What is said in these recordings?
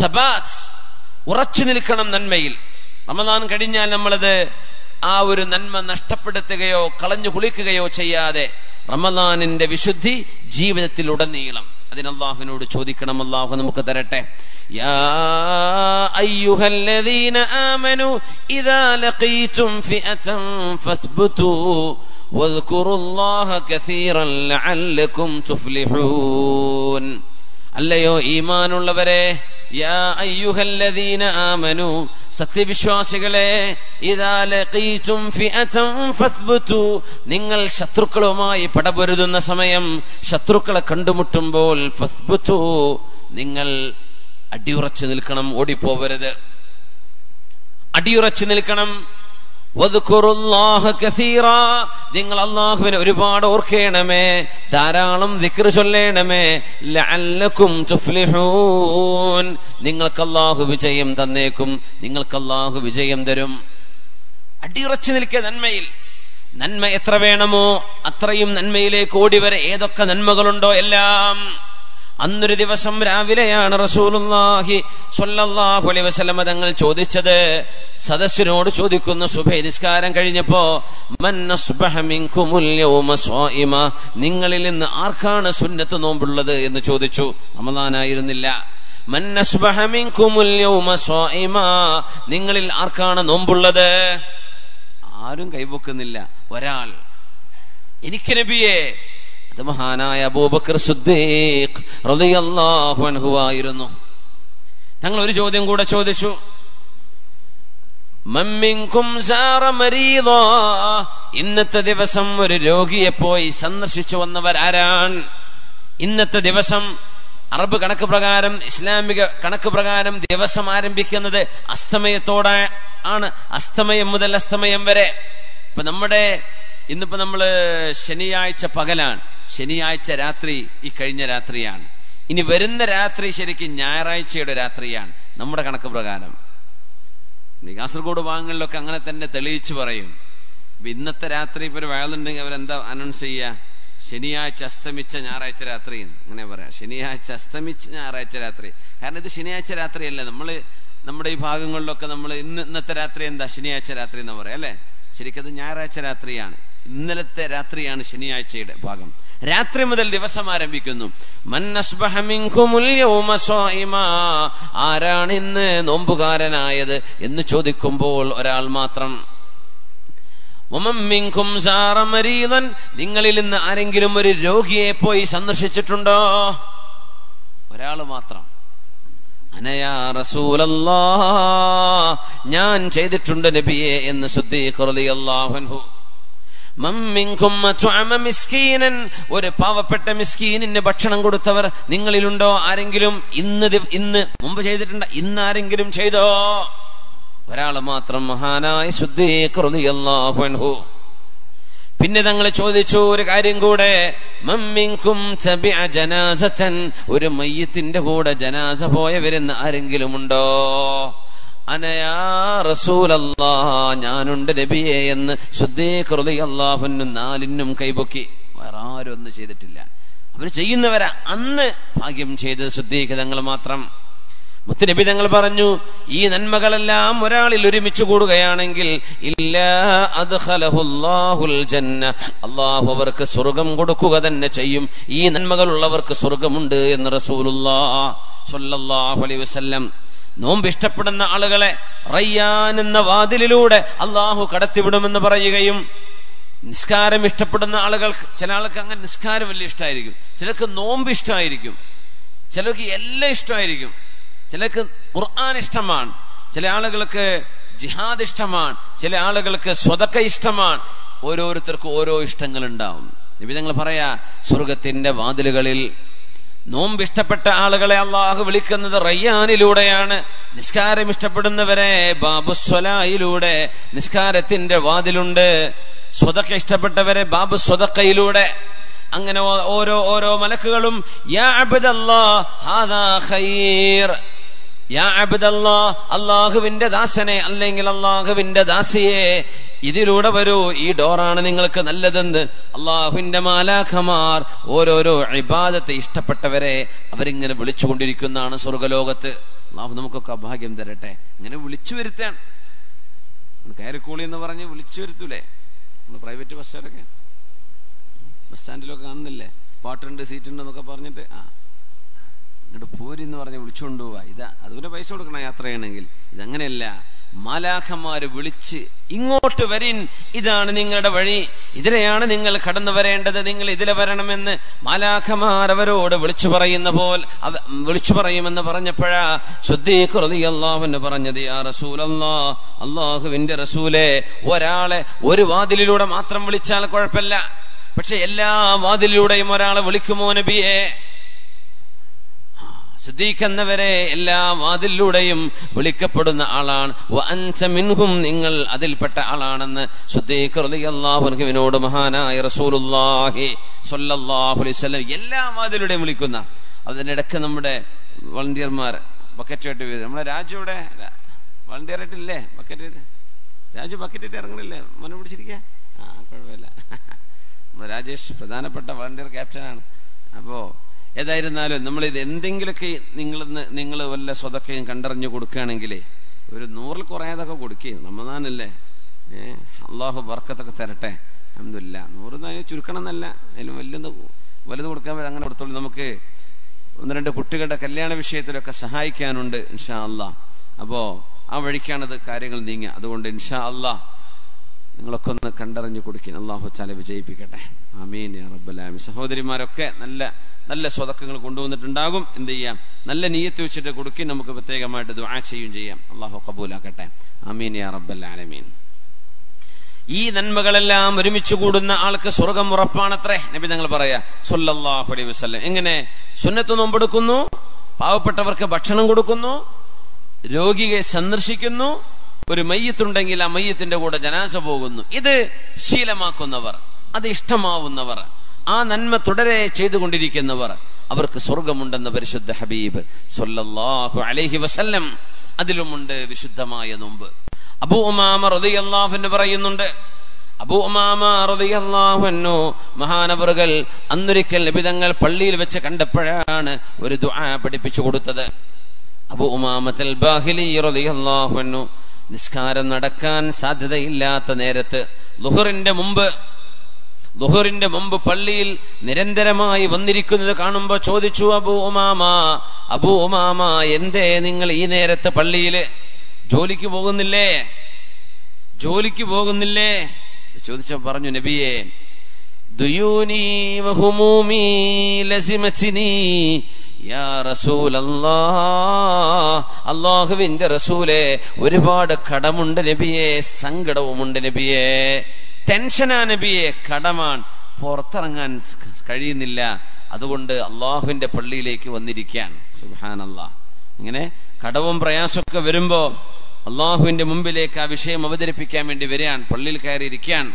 Thabats, ഉറച്ചു നിൽക്കണം നന്മയിൽ. റമദാൻ കഴിഞ്ഞാൽ നമ്മളത് ആ ഒരു നന്മ നഷ്ടപ്പെടുത്തുകയോ കളഞ്ഞു കുളിക്കുകയോ ചെയ്യാതെ റമദാനിന്റെ വിശുദ്ധി ജീവിതത്തിൽ ഉടനീളം അതിന് അല്ലാഹുവിനോട് ചോദിക്കണം. അല്ലാഹു നമുക്ക് തരട്ടെ. യാ അയ്യുഹല്ലദീന ആമനു ഇദാ ലഖീതും ഫിഅതൻ ഫസ്ബുതു വസ്കുറുല്ലാഹ കസീറൻ ലഅല്ലകും തുഫ്ലിഹൂൻ. അല്ലയോ ഈമാനുള്ളവരെ, يا أيها الذين آمنوا സത്യവി വിശ്വാസികളെ, ഇദാ ലഖീതും ഫിഅതൻ ഫസ്ബുതു, നിങ്ങൾ ശത്രുക്കളുമായി പടപൊരുതുന്ന സമയം, ശത്രുക്കളെ കണ്ടുമുട്ടുമ്പോൾ ഫസ്ബുതു, നിങ്ങൾ അടിയുറച്ചു നിൽക്കണം, ഓടിപ്പോവരുത്, അടിയുറച്ചു നിൽക്കണം. വസ്കുറുല്ലാഹ കസീറ, നിങ്ങൾ അല്ലാഹുവിനെ ഒരുപാട് ഓർക്കേണമേ, ധാരാളം ദിക്ർ ചൊല്ലേണമേ. ലഅല്ലകും തുഫ്ലിഹൂൻ, നിങ്ങൾക്ക് അല്ലാഹു വിജയം തന്നേക്കും, നിങ്ങൾക്ക് അല്ലാഹു വിജയം തരും. അടിയുറച്ചു നിൽക്കുക നന്മയിൽ. നന്മ എത്ര വേണമോ അത്രയും നന്മയിലേക്ക് ഓടി വരെ. ഏതൊക്കെ നന്മകളുണ്ടോ എല്ലാം. അന്നൊരു ദിവസം രാവിലെയാണ് റസൂലുള്ളാഹി സ്വല്ലല്ലാഹു അലൈഹി വസല്ലം തങ്ങൾ ചോദിച്ചത്, സദസ്സിനോട് ചോദിക്കുന്നു, സുബഹി നിസ്കാരം കഴിഞ്ഞപ്പോ, മൻ അസ്ബഹ മിൻകുമുൽ യൗമ സ്വായിമ, നിങ്ങളിൽ ഇന്ന് ആർക്കാണ് സുന്നത്ത് നോമ്പുള്ളത് എന്ന് ചോദിച്ചു. റമദാനായിരുന്നില്ല. മൻ അസ്ബഹ മിൻകുമുൽ യൗമ സ്വായിമ, നിങ്ങളിൽ ആർക്കാണ് നോമ്പുള്ളത്? ആരും കൈപൊക്കുന്നില്ല. ഒരാൾ, എനിക്ക് നബിയെ, മഹാനായ അബൂബക്കർ സിദ്ദീഖ് റളിയല്ലാഹു അൻഹു ആയിരുന്നു. തങ്ങൾ ഒരു ചോദ്യം കൂടെ ചോദിച്ചു, മമ്മിൻകും സാറ മരീദ, ഇന്നത്തെ ദിവസം ഒരു രോഗിയെ പോയി സന്ദർശിച്ചു വന്നവർ ആരാണ്? ഇന്നത്തെ ദിവസം അറബ് കണക്ക് പ്രകാരം, ഇസ്ലാമിക കണക്ക് പ്രകാരം ദിവസം ആരംഭിക്കുന്നത് അസ്തമയത്തോടെ ആണ്. അസ്തമയം മുതൽ അസ്തമയം വരെ. ഇപ്പൊ നമ്മുടെ ഇന്നിപ്പോ നമ്മള് ശനിയാഴ്ച പകലാണ്, ശനിയാഴ്ച രാത്രി ഈ കഴിഞ്ഞ രാത്രിയാണ്. ഇനി വരുന്ന രാത്രി ശരിക്കും ഞായറാഴ്ചയുടെ രാത്രിയാണ് നമ്മുടെ കണക്ക് പ്രകാരം. കാസർഗോഡ് ഭാഗങ്ങളിലൊക്കെ അങ്ങനെ തന്നെ തെളിയിച്ചു പറയും. ഇന്നത്തെ രാത്രി ഇപ്പൊ ഒരു വയലുണ്ടെങ്കിൽ അവരെന്താ അനൗൺസ് ചെയ്യുക? ശനിയാഴ്ച അസ്തമിച്ച ഞായറാഴ്ച രാത്രി അങ്ങനെ പറയാം. ശനിയാഴ്ച അസ്തമിച്ച ഞായറാഴ്ച രാത്രി. കാരണം ഇത് ശനിയാഴ്ച രാത്രിയല്ല. നമ്മള് നമ്മുടെ ഈ ഭാഗങ്ങളിലൊക്കെ നമ്മൾ ഇന്നത്തെ രാത്രി എന്താ? ശനിയാഴ്ച രാത്രി എന്ന് പറയാം അല്ലെ. ശരിക്കത് ഞായറാഴ്ച രാത്രിയാണ്. ഇന്നലത്തെ രാത്രിയാണ് ശനിയാഴ്ചയുടെ ഭാഗം. രാത്രി മുതൽ ദിവസം ആരംഭിക്കുന്നു. മന്നസ്ബഹ മിൻകുമുൽ യൗമ സ്വായിമ, ആരാണ് ഇന്ന് നോമ്പുകാരനായത് എന്ന് ചോദിക്കുമ്പോൾ ഒരാൾ മാത്രം. വമൻ മിൻകും സാറ മരീദൻ, നിങ്ങളിൽ ഇന്ന് ആരെങ്കിലും ഒരു രോഗിയെ പോയി സന്ദർശിച്ചിട്ടുണ്ടോ? ഒരാൾ മാത്രം. അനയാ റസൂലല്ലാഹ്, ഞാൻ ചെയ്തിട്ടുണ്ട് നബിയെ എന്ന് സിദ്ദീഖ് റളിയല്ലാഹു അൻഹു. ഒരു പാവപ്പെട്ട മിസ്കീനിന് ഭക്ഷണം കൊടുത്തവർ നിങ്ങളിലുണ്ടോ ആരെങ്കിലും? ഇന്ന് മുമ്പ് ചെയ്തിട്ടുണ്ട്. ഇന്ന് ആരെങ്കിലും ചെയ്തോ? ഒരാള് മാത്രം, മഹാനായ സിദ്ദീഖ് റളിയല്ലാഹു അൻഹു. പിന്നെ തങ്ങൾ ചോദിച്ചു ഒരു കാര്യം കൂടെ, മമ്മിൻകും തബിഅ ജനാസതൻ, ഒരു മയ്യത്തിന്റെ കൂടെ ജനാസ പോയവരെന്ന് ആരെങ്കിലും ഉണ്ടോ? അനയാ റസൂലല്ലാഹ്, ഞാനുണ്ട് നബിയെ എന്ന് സിദ്ദീഖ് റളിയല്ലാഹു അൻഹു നാലിനും കൈപൊക്കി. വേറെ ആരും ഒന്നും ചെയ്തിട്ടില്ല. അവർ ചെയ്യുന്നവരാ. അന്ന് ഭാഗ്യം ചെയ്തത് സിദ്ദീഖ് തങ്ങൾ മാത്രം. മുത്തുനബി തങ്ങൾ പറഞ്ഞു, ഈ നന്മകളെല്ലാം ഒരാളിൽ ഒരുമിച്ച് കൂടുകയാണെങ്കിൽ ഇല്ലാ അദ്ഖലഹുല്ലാഹുൽ ജന്ന, അല്ലാഹു അവർക്ക് സ്വർഗം കൊടുക്കുക തന്നെ ചെയ്യും. ഈ നന്മകളുള്ളവർക്ക് സ്വർഗമുണ്ട് എന്ന് റസൂലുള്ളാഹി സ്വല്ലല്ലാഹു അലൈഹി വസല്ലം. നോമ്പ് ഇഷ്ടപ്പെടുന്ന ആളുകളെ റയ്യാൻ എന്ന വാതിലിലൂടെ അള്ളാഹു കടത്തിവിടുമെന്ന് പറയുകയും, നിസ്കാരം ഇഷ്ടപ്പെടുന്ന ആളുകൾക്ക്, ചില ആൾക്ക് അങ്ങനെ നിസ്കാരം വലിയ ഇഷ്ടമായിരിക്കും, ചിലർക്ക് നോമ്പ് ഇഷ്ടമായിരിക്കും, ചിലർക്ക് എല്ലാം ഇഷ്ടമായിരിക്കും, ചിലർക്ക് ഖുർആൻ ഇഷ്ടമാണ്, ചില ആളുകൾക്ക് ജിഹാദ് ഇഷ്ടമാണ്, ചില ആളുകൾക്ക് സ്വതക്ക ഇഷ്ടമാണ്. ഓരോരുത്തർക്കും ഓരോ ഇഷ്ടങ്ങളുണ്ടാവും. നബി തങ്ങൾ പറയാ, സ്വർഗത്തിന്റെ വാതിലുകളിൽ നോമ്പ് ഇഷ്ടപ്പെട്ട ആളുകളെ അള്ളാഹു വിളിക്കുന്നത് റയ്യാനിലൂടെയാണ്. നിസ്കാരം ഇഷ്ടപ്പെടുന്നവരെ ബാബുസ്വലായിലൂടെ, നിസ്കാരത്തിന്റെ വാതിലുണ്ട്. സ്വതക്ക ഇഷ്ടപ്പെട്ടവരെ ബാബു സ്വതക്കയിലൂടെ. അങ്ങനെ ഓരോ മലക്കുകളും യാ അബ്ദല്ലാഹ് ഹാദാ ഖൈർ, യാ അബ്ദല്ലാഹ്, അള്ളാഹുവിന്റെ ദാസനെ അല്ലെങ്കിൽ അള്ളാഹുവിന്റെ ദാസിയെ, ഇതിലൂടെ വരൂ, ഈ ഡോറാണ് നിങ്ങൾക്ക് നല്ലതെന്ന് അള്ളാഹുവിന്റെ മാലാഖമാർ ഓരോരോ ഇബാദത്തെ ഇഷ്ടപ്പെട്ടവരെ അവരിങ്ങനെ വിളിച്ചുകൊണ്ടിരിക്കുന്നതാണ് സ്വർഗലോകത്ത്. അല്ലാഹു നമുക്കൊക്കെ ഭാഗ്യം തരട്ടെ. ഇങ്ങനെ വിളിച്ചു വരുത്താണ്, കയറിക്കൂളി എന്ന് പറഞ്ഞ് വിളിച്ചു വരുത്തൂലേ? നമ്മൾ പ്രൈവറ്റ് ബസ്സുകാരൊക്കെ ബസ് സ്റ്റാൻഡിലൊക്കെ കാണുന്നില്ലേ, പാട്ടുണ്ട് സീറ്റുണ്ട് എന്നൊക്കെ പറഞ്ഞിട്ട് ആ ഇങ്ങോട്ട് പോരി എന്ന് പറഞ്ഞ് വിളിച്ചുകൊണ്ട് പോവാ. ഇതാ അതുപോലെ പൈസ കൊടുക്കണം യാത്ര ചെയ്യണമെങ്കിൽ. ഇതങ്ങനെയല്ല, മാലാഖമാര് വിളിച്ച് ഇങ്ങോട്ട് വരിൻ, ഇതാണ് നിങ്ങളുടെ വഴി, ഇതിലെയാണ് നിങ്ങൾ കടന്നു വരേണ്ടത്, നിങ്ങൾ ഇതിലെ വരണമെന്ന് മാലാഖമാരവരോട് വിളിച്ചു പറയുന്ന പോലെ വിളിച്ചു പറയുമെന്ന് പറഞ്ഞപ്പോഴാ സുദ്ദീഖ് റളിയല്ലാഹു അൻഹു പറഞ്ഞത്, യാ റസൂലല്ലാഹ്, അല്ലാഹുവിന്റെ റസൂലേ, ഒരാളെ ഒരു വാതിലിലൂടെ മാത്രം വിളിച്ചാൽ കുഴപ്പമില്ല, പക്ഷെ എല്ലാ വാതിലിലൂടെയും ഒരാളെ വിളിക്കുമോ നബിയേ? സിദ്ദീഖ് എന്നവരെ എല്ലാ വാതിലൂടെയും വിളിക്കപ്പെടുന്ന ആളാണ്, വഅൻത മിൻഹും, നിങ്ങൾ അതിൽപ്പെട്ട ആളാണെന്ന് സിദ്ദീഖ് റളിയല്ലാഹു അൻഹുവിനോട് മഹാനായ റസൂലുള്ളാഹി സ്വല്ലല്ലാഹു അലൈഹി വസല്ലം എല്ലാ വാതിലൂടെയും വിളിക്കുന്ന. അതിനിടയ്ക്ക് നമ്മുടെ വളണ്ടിയർമാർ ബക്കറ്റായിട്ട് വീഴും. നമ്മുടെ രാജുവിടെ വളണ്ടിയറായിട്ടില്ലേ, ബക്കറ്റായിട്ട് രാജു ബക്കറ്റായിട്ട് ഇറങ്ങണില്ലേ, മനം പിടിച്ചിരിക്കുക, ആ കുഴപ്പമില്ല. നമ്മുടെ രാജേഷ് പ്രധാനപ്പെട്ട വളണ്ടിയർ ക്യാപ്റ്റനാണ്. അപ്പോൾ ഏതായിരുന്നാലും നമ്മളിത് എന്തെങ്കിലുമൊക്കെ നിങ്ങൾ വല്ല സ്വതക്കയും കണ്ടറിഞ്ഞു കൊടുക്കുകയാണെങ്കിലേ ഒരു 100 കുറയാതൊക്കെ കൊടുക്കുക. റമദാനല്ലേ, അള്ളാഹു ബർക്കത്തൊക്കെ തരട്ടെ. അൽഹംദുലില്ലാ, 100 ചുരുക്കണം എന്നല്ല, അതിലും വലുത് കൊടുക്കാൻ പറ്റും, അങ്ങനെ കൊടുത്തോളൂ. നമുക്ക് 1-2 കുട്ടികളുടെ കല്യാണ വിഷയത്തിലൊക്കെ സഹായിക്കാനുണ്ട് ഇൻഷാ അള്ളാ. അപ്പോൾ ആ വഴിക്കാണത് കാര്യങ്ങൾ നീങ്ങുക. അതുകൊണ്ട് ഇൻഷാ അള്ളാ നിങ്ങളൊക്കെ ഒന്ന് കണ്ടറിഞ്ഞു കൊടുക്കുക. അള്ളാഹു തആല വിജയിപ്പിക്കട്ടെ, ആമീൻ യാ റബ്ബൽ ആമീൻ. സഹോദരിമാരൊക്കെ നല്ല നല്ല സ്വതക്കങ്ങൾ കൊണ്ടുവന്നിട്ടുണ്ടാകും. എന്ത് ചെയ്യാം, നല്ല നിയ്യത്ത് വെച്ചിട്ട് കൊടുക്കുക. നമുക്ക് പ്രത്യേകമായിട്ട് ദുആ ചെയ്യുകയും ചെയ്യാം. അള്ളാഹു ഖബൂലാക്കട്ടെ, ആമീൻ യാ റബ്ബൽ ആലമീൻ. ഈ നന്മകളെല്ലാം ഒരുമിച്ച് കൂടുന്ന ആൾക്ക് സ്വർഗം ഉറപ്പാണത്രേ. നബി തങ്ങൾ പറയാ സ്വല്ലല്ലാഹു അലൈഹി വസല്ലം, എങ്ങനെ? സുന്നത്ത് നോമ്പെടുക്കുന്നു, പാവപ്പെട്ടവർക്ക് ഭക്ഷണം കൊടുക്കുന്നു, രോഗിയെ സന്ദർശിക്കുന്നു, ഒരു മയ്യത്തുണ്ടെങ്കിൽ ആ മയ്യത്തിന്റെ കൂടെ ജനാസ പോകുന്നു. ഇത് ശീലമാക്കുന്നവർ, അത് ഇഷ്ടമാവുന്നവർ, ആ നന്മ തുടരെ ചെയ്തുകൊണ്ടിരിക്കുന്നവർ, അവർക്ക് സ്വർഗമുണ്ടെന്ന് പരിശുദ്ധ ഹബീബ് സ്വല്ലല്ലാഹു അലൈഹി വസല്ലം. അതിലുമുണ്ട് വിശുദ്ധമായ നോമ്പ്. അബൂ ഉമാമ റളിയല്ലാഹു അൻഹു പറയുന്നുണ്ട്, അബൂ ഉമാമ റളിയല്ലാഹു അൻഹു മഹാനവറുകൾ അന്നൊരിക്കൽ നബി തങ്ങൾ പള്ളിയിൽ വെച്ച് കണ്ടപ്പോഴാണ് ഒരു ദുആ പഠിപ്പിച്ചു കൊടുത്തത്. അബൂ ഉമാമത്തുൽ ബാഹിലി റളിയല്ലാഹു അൻഹു നിസ്കാരം നടക്കാൻ സാധ്യതയില്ലാത്ത നേരത്ത്, ളുഹറിന്റെ മുമ്പ് പള്ളിയിൽ നിരന്തരമായി വന്നിരിക്കുന്നത് കാണുമ്പോൾ ചോദിച്ചു, അബൂ ഉമാമ, എന്തേ നിങ്ങൾ ഈ നേരത്ത് പള്ളിയില് ജോലിക്ക് പോകുന്നില്ലേ? ചോദിച്ച പറഞ്ഞു, നബിയേ, ദുയൂനി വഹുമൂമി ലസിമതിനി യാ റസൂലല്ലാഹ്, അല്ലാഹുവിന്റെ റസൂലേ, ഒരുപാട് കടമുണ്ട് നബിയെ, സങ്കടവുമുണ്ട് നബിയെ, ടെൻഷനാ നബിയെ, കടമാണ്, പുറത്തിറങ്ങാൻ കഴിയുന്നില്ല, അതുകൊണ്ട് അള്ളാഹുവിന്റെ പള്ളിയിലേക്ക് വന്നിരിക്കുകയാണ്. സുബ്ഹാനല്ലാഹ്. ഇങ്ങനെ കടവും പ്രയാസമൊക്കെ വരുമ്പോ അള്ളാഹുവിന്റെ മുമ്പിലേക്ക് ആ വിഷയം അവതരിപ്പിക്കാൻ വേണ്ടി വരികയാണ്, പള്ളിയിൽ കയറിയിരിക്കുകയാണ്.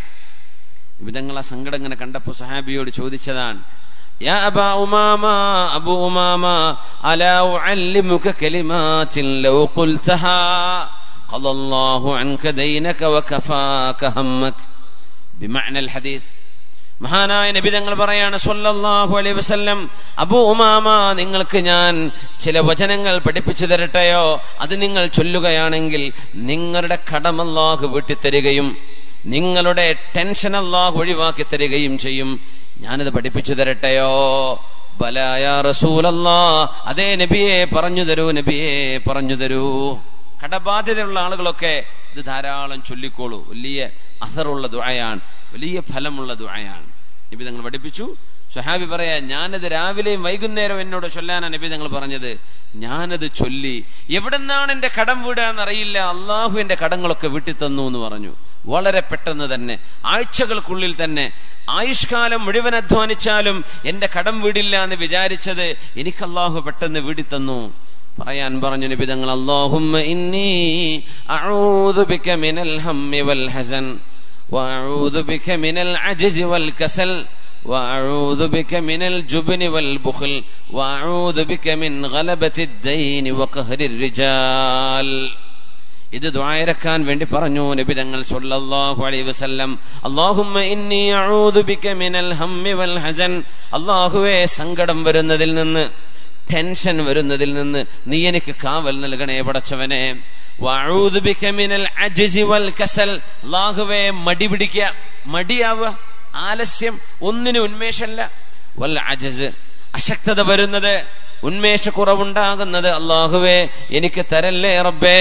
വിധങ്ങൾ ആ സങ്കടം ഇങ്ങനെ കണ്ടപ്പോൾ സഹാബിയോട് ചോദിച്ചതാണ്, യാ അബൂ ഉമാമ, അലാ ഉഅല്ലിമുക കലിമാതിൻ ലൗ ഖുൽതഹാ ഖല്ലല്ലാഹു അൻക ദൈനക വകഫാക ഹമ്മക. മഹാനായ നബി തങ്ങൾ പറയാണ് സ്വല്ലല്ലാഹു അലൈഹി വസല്ലം, അബൂ ഉമാമ, നിങ്ങൾക്ക് ഞാൻ ചില വചനങ്ങൾ പഠിപ്പിച്ചു തരട്ടെയോ? അത് നിങ്ങൾ ചൊല്ലുകയാണെങ്കിൽ നിങ്ങളുടെ കടം അല്ലാഹു വീട്ടി തരികയും നിങ്ങളുടെ ടെൻഷൻ അല്ലാഹു ഒഴിവാക്കി തരികയും ചെയ്യും. ഞാനിത് പഠിപ്പിച്ചു തരട്ടെയോ? ബല യാ റസൂലല്ലാഹ്, അതേ നബിയെ, പറഞ്ഞു തരൂ. കടബാധ്യതയുള്ള ആളുകളൊക്കെ ഇത് ധാരാളം ചൊല്ലിക്കോളൂ. വലിയ അസറുള്ള ദുആയാണ്, വലിയ ഫലമുള്ള ദുആയാണ്. നബി തങ്ങൾ പഠിപ്പിച്ചു. സ്വഹാബി പറയാ, ഞാനത് രാവിലെയും വൈകുന്നേരവും എന്നോട് ചൊല്ലാനാ നബി തങ്ങൾ പറഞ്ഞത്. ഞാനത് ചൊല്ലി, എവിടെന്നാണ് എന്റെ കടം വീടാന്നറിയില്ല, അള്ളാഹു എന്റെ കടങ്ങളൊക്കെ വീട്ടി തന്നു എന്ന് പറഞ്ഞു. വളരെ പെട്ടെന്ന് തന്നെ, ആഴ്ചകൾക്കുള്ളിൽ തന്നെ, ആയുഷ്കാലം മുഴുവൻ അധ്വാനിച്ചാലും എന്റെ കടം വീടില്ല എന്ന് വിചാരിച്ചത് എനിക്ക് അള്ളാഹു പെട്ടെന്ന് വീടി തന്നു. പറയാൻ പറഞ്ഞു നബി തങ്ങൾ, അല്ലാഹുമ്മ ഇന്നി അഊദു ബിക മിനൽ ഹമ്മി വൽ ഹസൻ വഅഊദു ബിക മിനൽ അജ്സ് വൽ കസൽ വഅഊദു ബിക മിനൽ ജുബ്നി വൽ ബുഖ്ൽ വഅഊദു ബിക മിൻ ഗലബത്തിദ് ദൈനി വഖഹ്രിർ റിജാൽ. ഇത് ദുആയിറക്കാൻ വേണ്ടി പറഞ്ഞു നബി തങ്ങൾ സ്വല്ലല്ലാഹു അലൈഹി വസല്ലം. അല്ലാഹുമ്മ ഇന്നി അഊദു ബിക മിനൽ ഹമ്മി വൽ ഹസൻ, അല്ലാഹുവേ, സങ്കടം വരുന്നതിൽ നിന്ന്, tension വരുന്നതിൽ നിന്ന് നീ എനിക്ക് കാവൽ നൽകണേ പടച്ചവനെ വഅഊദു ബിക മിനൽ അജ്സി വൽ കസൽ അല്ലാഹുവേ മടിപിടിക്കുക മടിയാവുക ആലസ്യം ഒന്നിനു ഉന്മേഷമില്ല വൽ അജ്സ് അശക്തത വരുന്നത് ഉന്മേഷ കുറവുണ്ടാകുന്നത് അല്ലാഹുവേ എനിക്ക് തരല്ലേ റബ്ബേ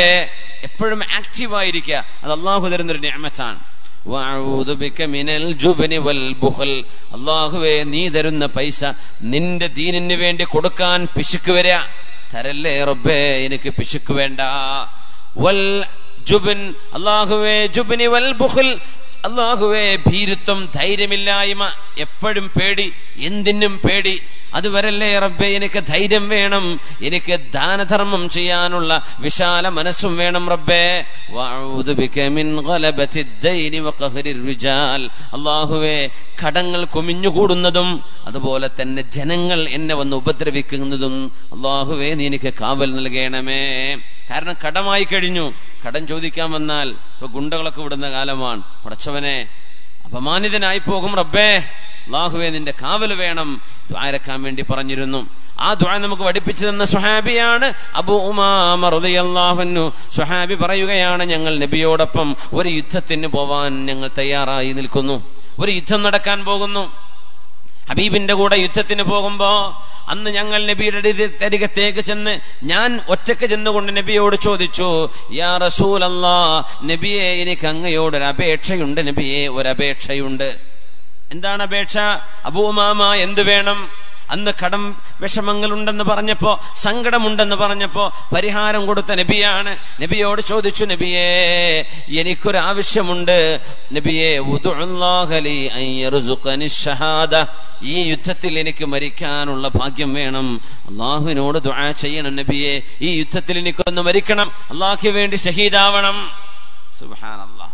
എപ്പോഴും ആക്റ്റീവ് ആയിരിക്കുക അത് അല്ലാഹു തരുന്ന ഒരു നിഅമത്താണ് വഅഊദു ബിക മിനൽ ജുബ്നി വൽ ബുഖൽ അല്ലാഹുവേ നീ തരുന്ന പൈസ നിന്റെ ദീനിനു വേണ്ടി കൊടുക്കാൻ പിശുക്ക് വരിക തരല്ലേ റബ്ബേ എനിക്ക് പിശുക്ക് വേണ്ട വൽ ജുബ്ൻ അല്ലാഹുവേ ജുബ്നി വൽ ബുഖൽ അല്ലാഹുവേ ഭീരുത്വം ധൈര്യമില്ലായ്മ എപ്പോഴും പേടി എന്തിനും പേടി അത് വരല്ലേ റബ്ബേ എനിക്ക് ധൈര്യം വേണം എനിക്ക് ദാനധർമ്മം ചെയ്യാനുള്ള വിശാല മനസ്സും വേണം റബ്ബേ വഅഊദു ബിക മിൻ ഗലബതിദ് ദൈനി വഖഹ്രിർ റിജാൽ അല്ലാഹുവേ കടങ്ങൾ കുമിഞ്ഞുകൂടുന്നതും അതുപോലെ തന്നെ ജനങ്ങൾ എന്നെ വന്ന് ഉപദ്രവിക്കുന്നതും അല്ലാഹുവേ നീ എനിക്ക് കാവൽ നൽകണമേ കാരണം കടമായി കഴിഞ്ഞു കടം ചോദിക്കാൻ വന്നാൽ ഇപ്പൊ ഗുണ്ടകളൊക്കെ വിടുന്ന കാലമാണ് പടച്ചവനെ അപമാനിതനായി പോകും റബ്ബേ അല്ലാഹുവേ നിന്റെ കാവൽ വേണം ദുആരക്കാൻ വേണ്ടി പറഞ്ഞിരുന്നു ആ ദുആ നമുക്ക് പഠിപ്പിച്ചു തന്ന സ്വഹാബിയാണ് അബൂ ഉമാമ റളിയല്ലാഹു അൻഹു സ്വഹാബി പറയുകയാണ് ഞങ്ങൾ നബിയോടൊപ്പം ഒരു യുദ്ധത്തിന് പോവാൻ ഞങ്ങൾ തയ്യാറായി നിൽക്കുന്നു ഒരു യുദ്ധം നടക്കാൻ പോകുന്നു ഹബീബിന്റെ കൂടെ യുദ്ധത്തിന് പോകുമ്പോ അന്ന് ഞങ്ങൾ നബിയുടെ അരികത്തേക്ക് ചെന്ന് ഞാൻ ഒറ്റക്ക് ചെന്നുകൊണ്ട് നബിയോട് ചോദിച്ചു യാ റസൂലല്ലാഹ് നബിയെ എനിക്ക് അങ്ങയോട് ഒരു അപേക്ഷയുണ്ട് നബിയെ ഒരു അപേക്ഷയുണ്ട് എന്താണ് അപേക്ഷ അബൂ ഉമാമ എന്ത് വേണം അന്ന് കടം വിഷമങ്ങൾ ഉണ്ടെന്ന് പറഞ്ഞപ്പോ സങ്കടമുണ്ടെന്ന് പറഞ്ഞപ്പോ പരിഹാരം കൊടുത്ത നബിയാണ് നബിയോട് ചോദിച്ചു നബിയേ എനിക്കൊരു ആവശ്യമുണ്ട് നബിയേ ഉദുഅല്ലാഹ ലി അൻ യർസുഖനി ഷഹാദ ഈ യുദ്ധത്തിൽ എനിക്ക് മരിക്കാനുള്ള ഭാഗ്യം വേണം അല്ലാഹുവിനോട് ദുആ ചെയ്യണം നബിയേ ഈ യുദ്ധത്തിൽ എനിക്കൊന്ന് മരിക്കണം അല്ലാഹുവിന് വേണ്ടി ഷഹീദാവണം സുബ്ഹാനല്ലാഹ്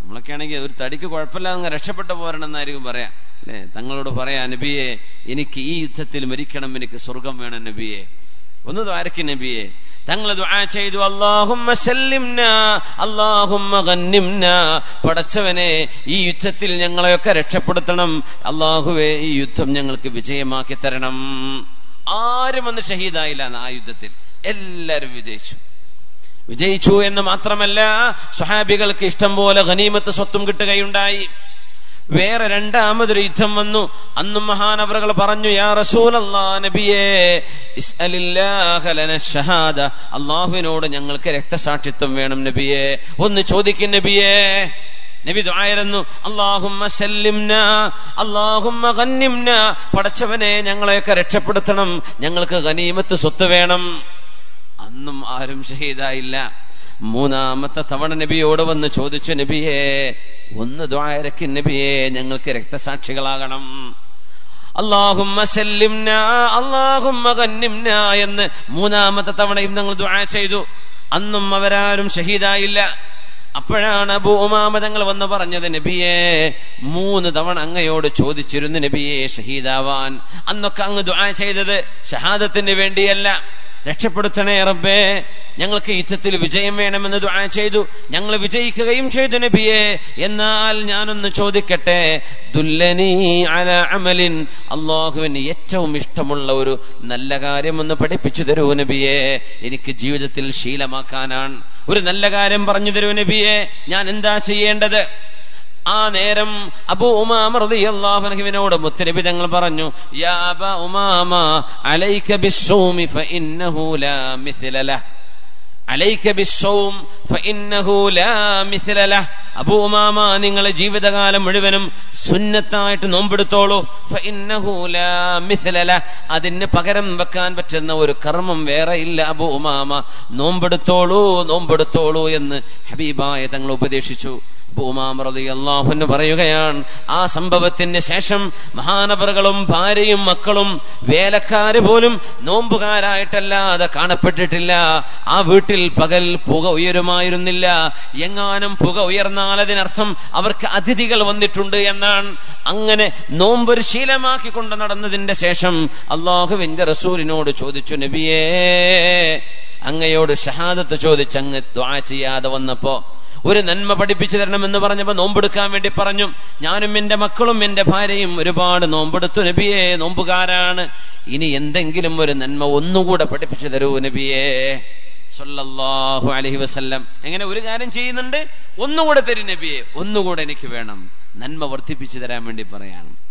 നമ്മളൊക്കെ ആണെങ്കിൽ ഒരു തടിക്ക് കുഴപ്പമില്ലാതെ രക്ഷപ്പെട്ടു പോരണമെന്നായിരിക്കും പറയാ അല്ലേ തങ്ങളോട് പറയാ നബിയെ എനിക്ക് ഈ യുദ്ധത്തിൽ മരിക്കണം എനിക്ക് സ്വർഗം വേണം നബിയെ ഒന്ന് ദ്വാരക്കും നബിയെ തങ്ങൾ ദുആ ചെയ്തു അല്ലാഹുമ്മ സല്ലിംനാ അല്ലാഹുമ്മ ഗന്നിംനാ പടച്ചവനെ ഈ യുദ്ധത്തിൽ ഞങ്ങളെയൊക്കെ രക്ഷപ്പെടുത്തണം അല്ലാഹുവേ ഈ യുദ്ധം ഞങ്ങൾക്ക് വിജയമാക്കി തരണം ആരും അന്ന് ഷഹീദായില്ല ആ യുദ്ധത്തിൽ എല്ലാവരും വിജയിച്ചു വിജയിച്ചു എന്ന് മാത്രമല്ല സ്വഹാബികൾക്ക് ഇഷ്ടം പോലെ ഗനീമത്ത് സ്വത്തും കിട്ടുകയുണ്ടായി വേറെ രണ്ടാമതൊരു യുദ്ധം വന്നു അന്നും മഹാനവറുകൾ പറഞ്ഞു യാ റസൂലല്ലാഹ് നബിയേ ഇസ്അലില്ലാഹ ലന ഷഹാദ അല്ലാഹുവിനോട് ഞങ്ങൾക്ക് രക്തസാക്ഷിത്വം വേണം നബിയേ ഒന്ന് ചോദിക്കും നബിയേ നബി ദുആയിരുന്നു അല്ലാഹുമ്മ സല്ലിംനാ അല്ലാഹുമ്മ ഗന്നിംനാ പടച്ചവനെ ഞങ്ങളെയൊക്കെ രക്ഷപ്പെടുത്തണം ഞങ്ങൾക്ക് ഗനീമത്ത് സ്വത്ത് വേണം അന്നും ആരും ഷഹീദായില്ല മൂന്നാമത്തെ തവണ നബിയോട് വന്ന് ചോദിച്ചു നബിയെ ഒന്ന് ദുആരക്ക് നബിയെ ഞങ്ങൾക്ക് രക്തസാക്ഷികളാകണം അല്ലാഹുമ്മ സല്ലിംനാ അല്ലാഹുമ്മ ഗന്നിംനാ എന്ന് മൂന്നാമത്തെ തവണയും ഞങ്ങൾ ദുആ ചെയ്തു അന്നും അവരാരും ഷഹീദായില്ല അപ്പോഴാണ് അബൂ ഉമാമ തങ്ങൾ വന്ന് പറഞ്ഞത് നബിയെ മൂന്ന് തവണ അങ്ങയോട് ചോദിച്ചിരുന്നു നബിയെ ഷഹീദാവാൻ അന്നൊക്കെ അങ്ങ് ദുആ ചെയ്തത് ഷഹാദത്തിന് വേണ്ടിയല്ല രക്ഷപ്പെടുത്തണേ റബ്ബേ ഞങ്ങൾക്ക് യുദ്ധത്തിൽ വിജയം വേണമെന്ന് ദുആ ചെയ്തു ഞങ്ങൾ വിജയിക്കുകയും ചെയ്തു നബിയെ എന്നാൽ ഞാനൊന്ന് ചോദിക്കട്ടെ ദുല്ലനി അലാ അമലിൻ അല്ലാഹുവിന് ഏറ്റവും ഇഷ്ടമുള്ള ഒരു നല്ല കാര്യം ഒന്ന് പഠിപ്പിച്ചു തരൂ നബിയെ എനിക്ക് ജീവിതത്തിൽ ശീലമാക്കാനാണ് ഒരു നല്ല കാര്യം പറഞ്ഞു തരൂ നബിയെ ഞാൻ എന്താ ചെയ്യേണ്ടത് ആ നേരം അബൂ ഉമാമ റളിയല്ലാഹു അൻഹുവിനോട് മുത്തനബി തങ്ങൾ പറഞ്ഞു യാ അബാ ഉമാമ അലൈക ബിസ്സൗമി ഫഇന്നഹു ലാ മിസ്ല ലഹ അലൈക ബിസ്സൗം ഫഇന്നഹു ലാ മിസ്ല ലഹ അബൂ ഉമാമ നിങ്ങളെ ജീവിതകാലം മുഴുവനും സുന്നത്തായിട്ട് നോമ്പെടുത്തോളൂ ഫഇന്നഹു ലാ മിസ്ല ലഹ അതിന് പകരം വെക്കാൻ പറ്റുന്ന ഒരു കർമ്മം വേറെ ഇല്ല അബൂ ഉമാമ നോമ്പെടുത്തോളൂ നോമ്പെടുത്തോളൂ എന്ന് ഹബീബായ തങ്ങൾ ഉപദേശിച്ചു ഉമാമ റളിയല്ലാഹു അൻഹു പറയുകയാണ് ആ സംഭവത്തിന് ശേഷം മഹാനവറുകളും ഭാര്യയും മക്കളും വേലക്കാര് പോലും നോമ്പുകാരായിട്ടല്ലാതെ കാണപ്പെട്ടിട്ടില്ല ആ വീട്ടിൽ പകൽ പുക ഉയരുമായിരുന്നില്ല എങ്ങാനും പുക ഉയർന്നാൽ അതിനർത്ഥം അവർക്ക് അതിഥികൾ വന്നിട്ടുണ്ട് എന്നാണ് അങ്ങനെ നോമ്പൊരു ശീലമാക്കി കൊണ്ട് നടന്നതിന്റെ ശേഷം അല്ലാഹുവിന്റെ റസൂലിനോട് ചോദിച്ചു നബിയേ അങ്ങയോട് ഷഹാദത്ത് ചോദിച്ചങ്ങ് ദുആ ചെയ്യാതെ വന്നപ്പോ ഒരു നന്മ പഠിപ്പിച്ചു തരണമെന്ന് പറഞ്ഞപ്പോൾ നോമ്പെടുക്കാൻ വേണ്ടി പറഞ്ഞു. ഞാനും എൻ്റെ മക്കളും എൻ്റെ ഭാര്യയും ഒരുപാട് നോമ്പെടുത്തു നബിയെ, നോമ്പുകാരാണ്. ഇനി എന്തെങ്കിലും ഒരു നന്മ ഒന്നുകൂടെ പഠിപ്പിച്ചു തരൂ നബിയേ സല്ലല്ലാഹു അലൈഹി വസല്ലം. എങ്ങനെ ഒരു കാര്യം ചെയ്യുന്നുണ്ട്, ഒന്നുകൂടെ തരും നബിയെ, ഒന്നുകൂടെ എനിക്ക് വേണം, നന്മ വർദ്ധിപ്പിച്ചു തരാൻ വേണ്ടി പറയാണ്.